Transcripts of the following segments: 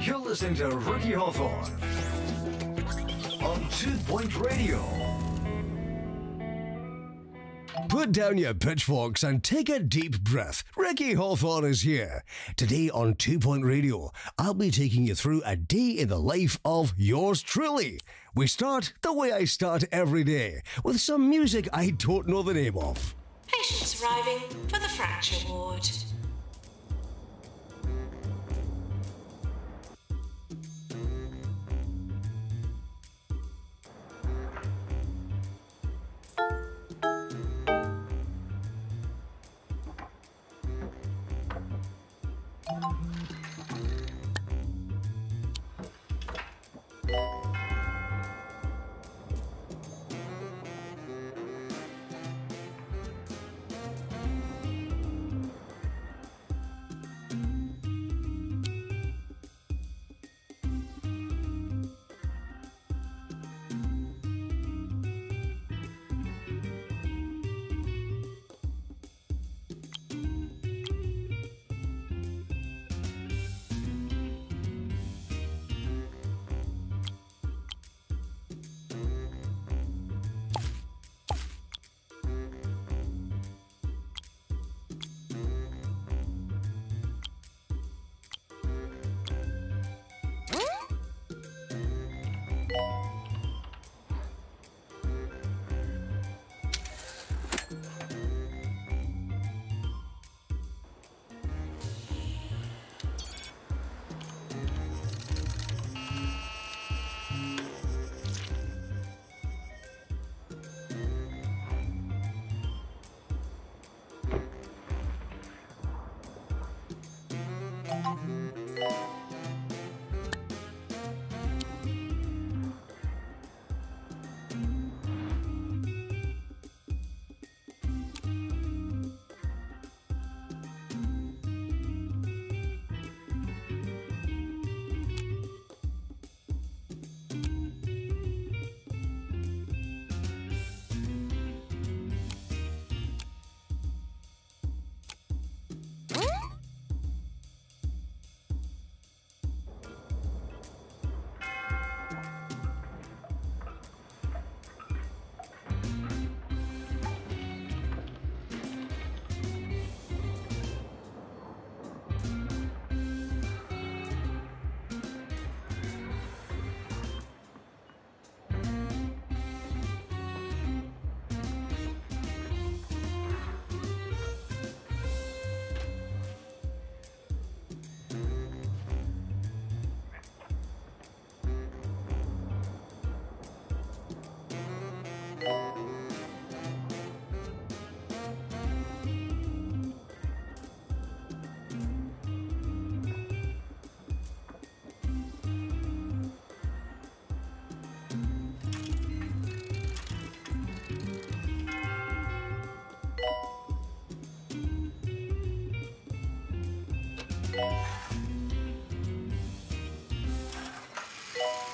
You're listening to Ricky Hawthorne on 2 Point Radio. Put down your pitchforks and take a deep breath. Ricky Hawthorne is here. Today on 2 Point Radio, I'll be taking you through a day in the life of yours truly. We start the way I start every day, with some music I don't know the name of. Patients arriving for the fracture ward.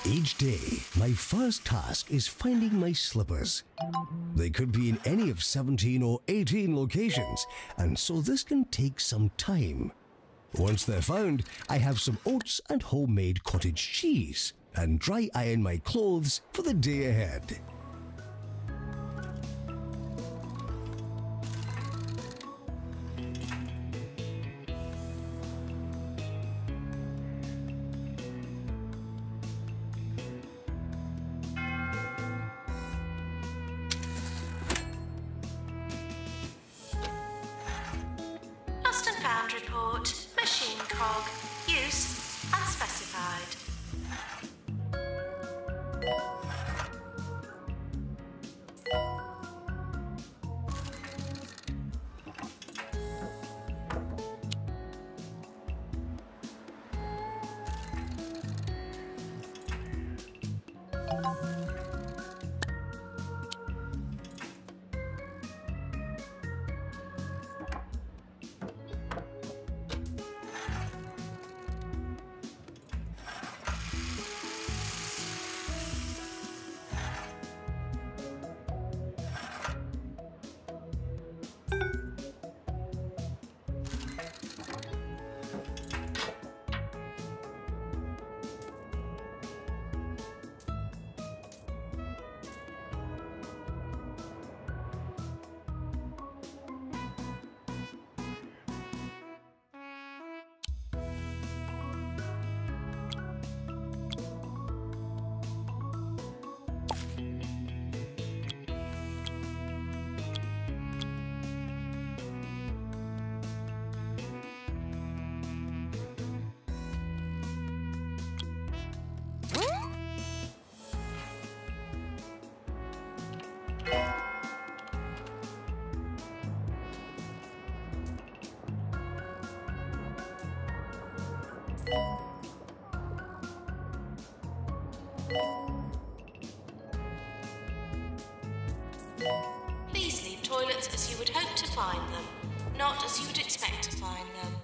Each day, my first task is finding my slippers. They could be in any of 17 or 18 locations, and so this can take some time. Once they're found, I have some oats and homemade cottage cheese, and dry iron my clothes for the day ahead. Prog. Use unspecified. Please leave toilets as you would hope to find them, not as you would expect to find them.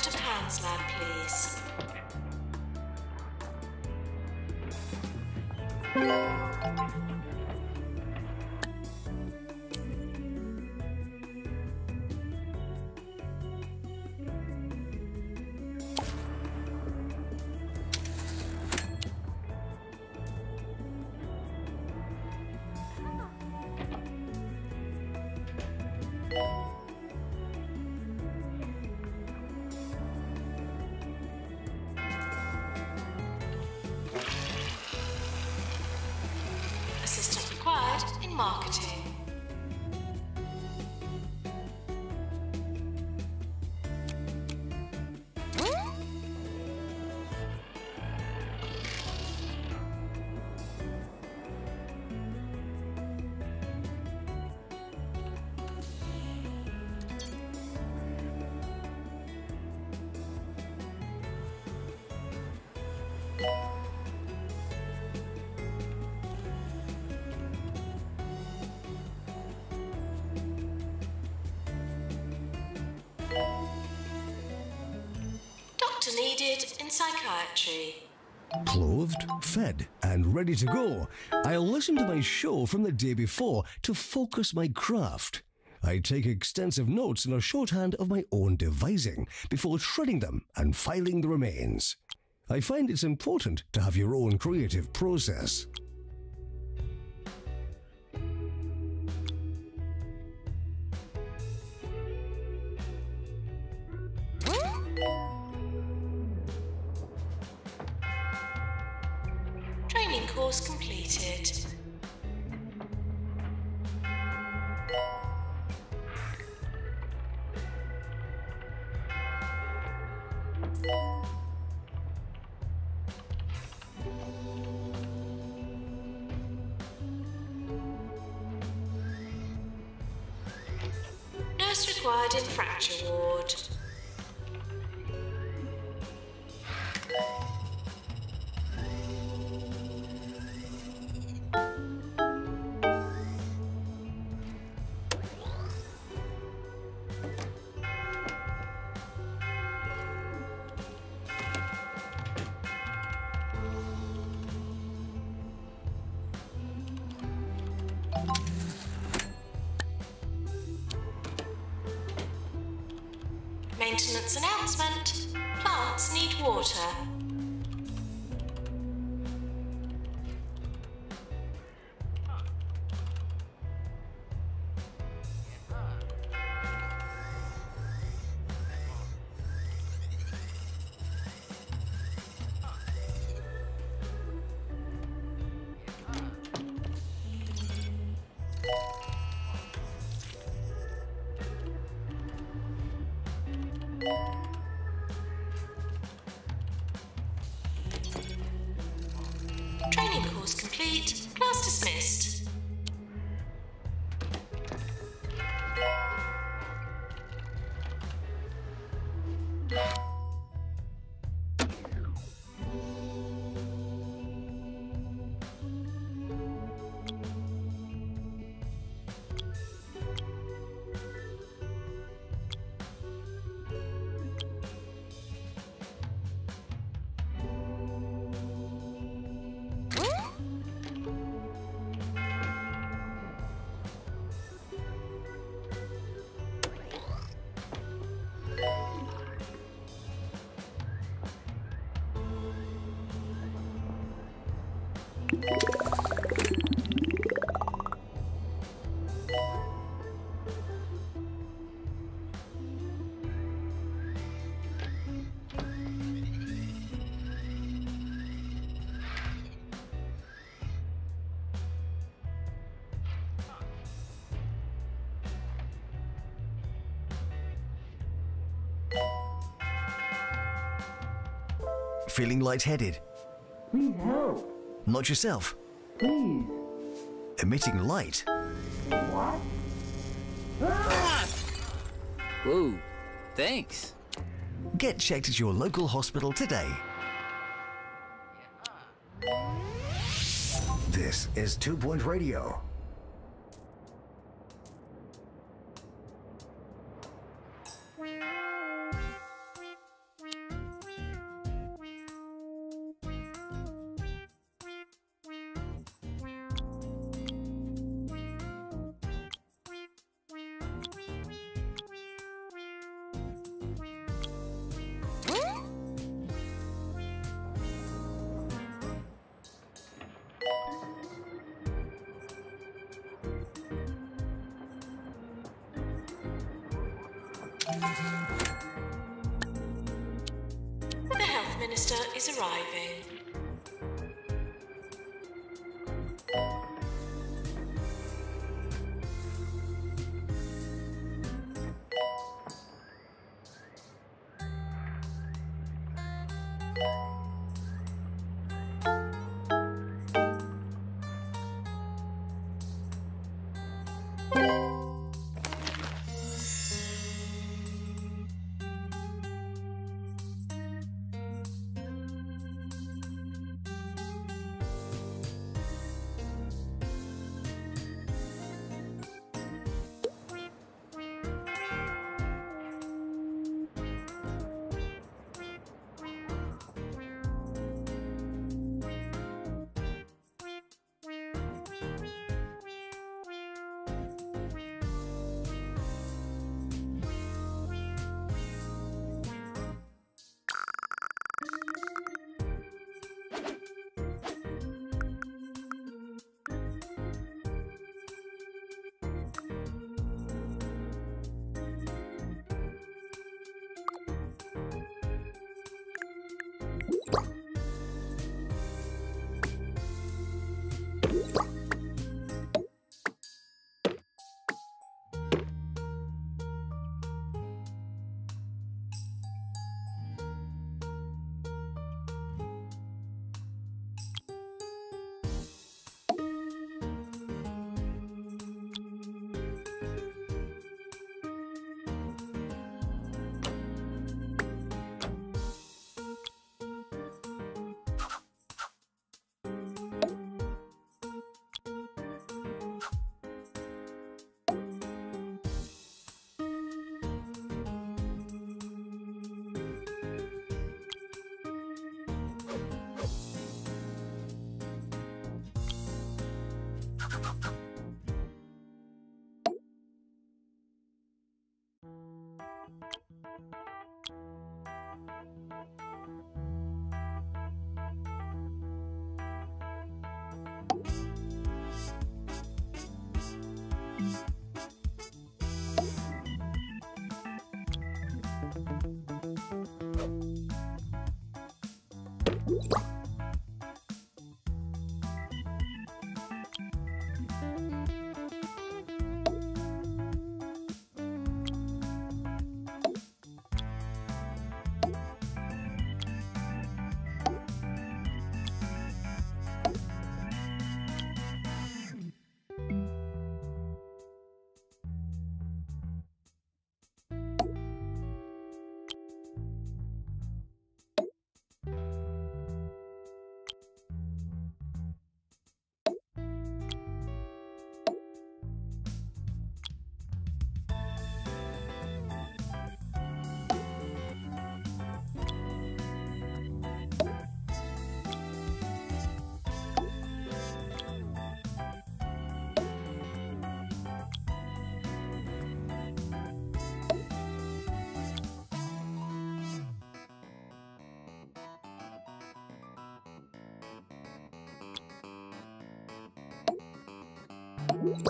Shift of hands, ma'am, please. Needed in psychiatry. Clothed, fed, and ready to go. I'll listen to my show from the day before to focus my craft. I take extensive notes in a shorthand of my own devising before shredding them and filing the remains. I find it's important to have your own creative process. Course completed. Nurse required in fracture ward. Maintenance announcement. Plants need water. Feeling lightheaded? Please help. Not yourself? Please. Emitting light? What? Ah! Whoa, thanks. Get checked at your local hospital today. This is 2 Point Radio. The Health Minister is arriving. What?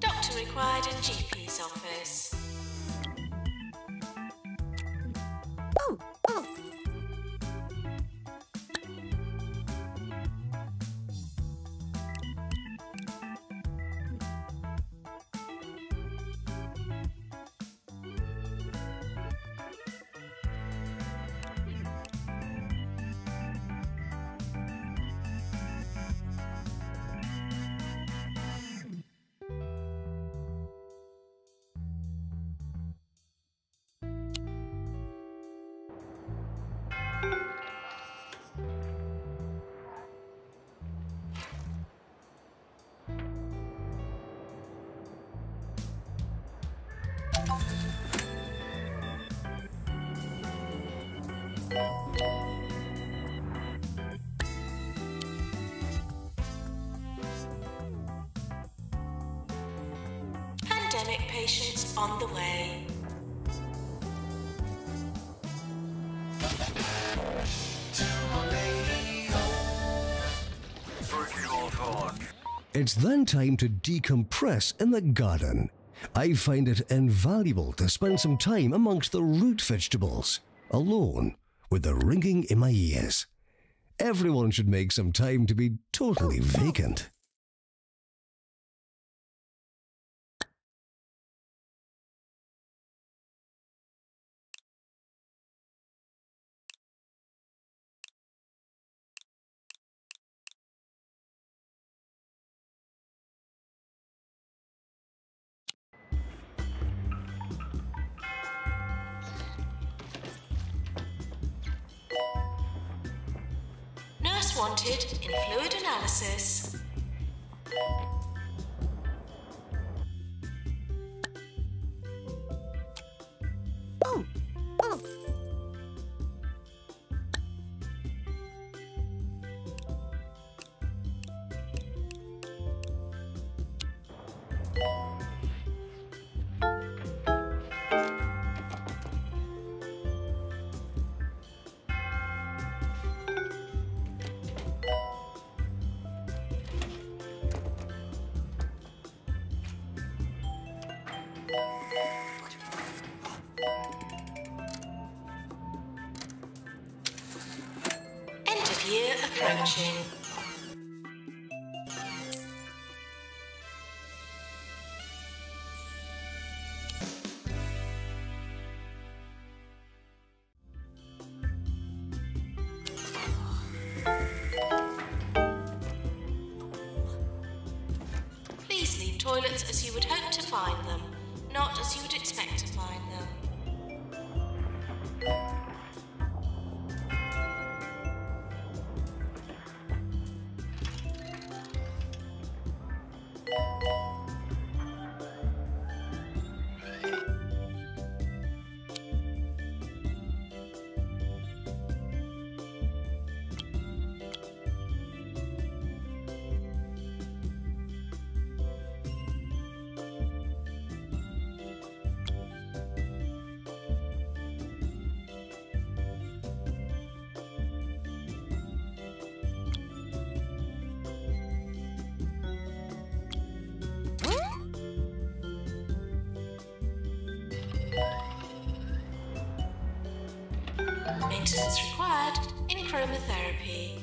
Doctor required in GP's office. pandemic patients on the way. It's then time to decompress in the garden. I find it invaluable to spend some time amongst the root vegetables, alone, with the ringing in my ears. Everyone should make some time to be totally vacant. Wanted in fluid analysis. Please leave toilets as you would hope to find them, not as you would expect to find them. Maintenance required in chromotherapy.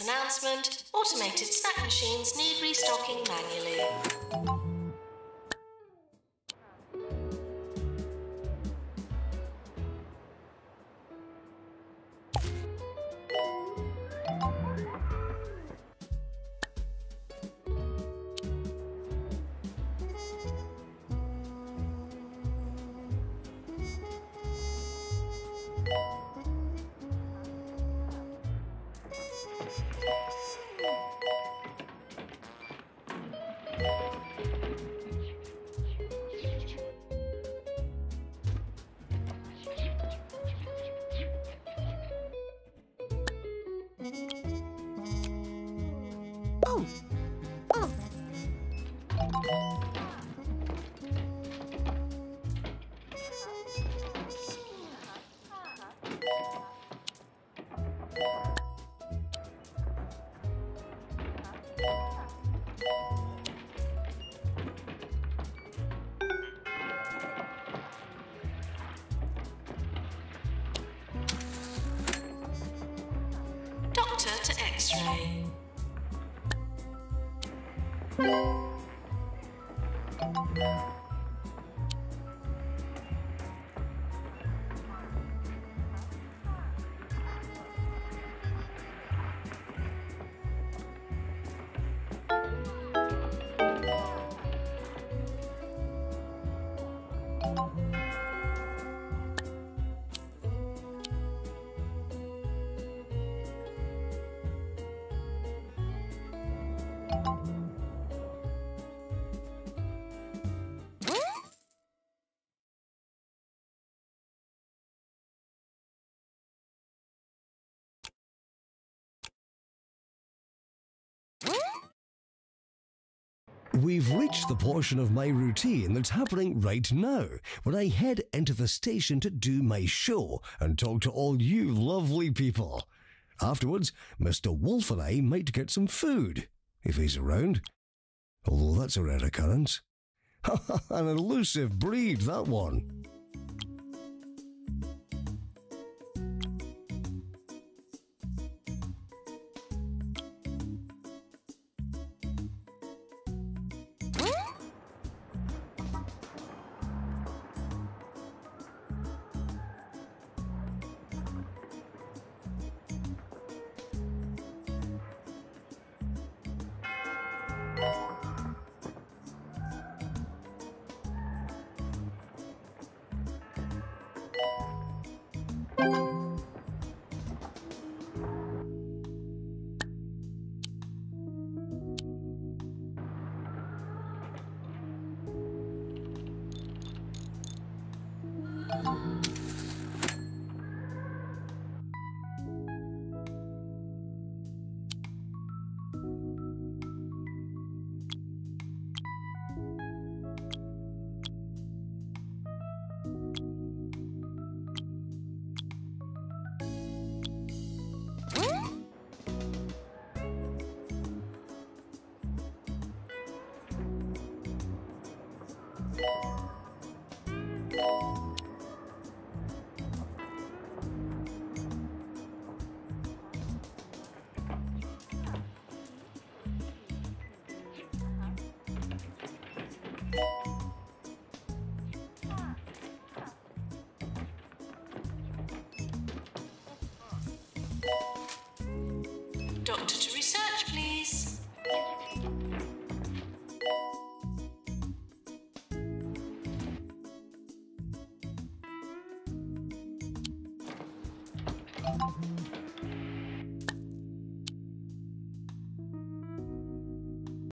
Announcement: automated snack machines need restocking manually. We've reached the portion of my routine that's happening right now, when I head into the station to do my show and talk to all you lovely people. Afterwards, Mr. Wolf and I might get some food, if he's around. Although that's a rare occurrence. An elusive breed, that one.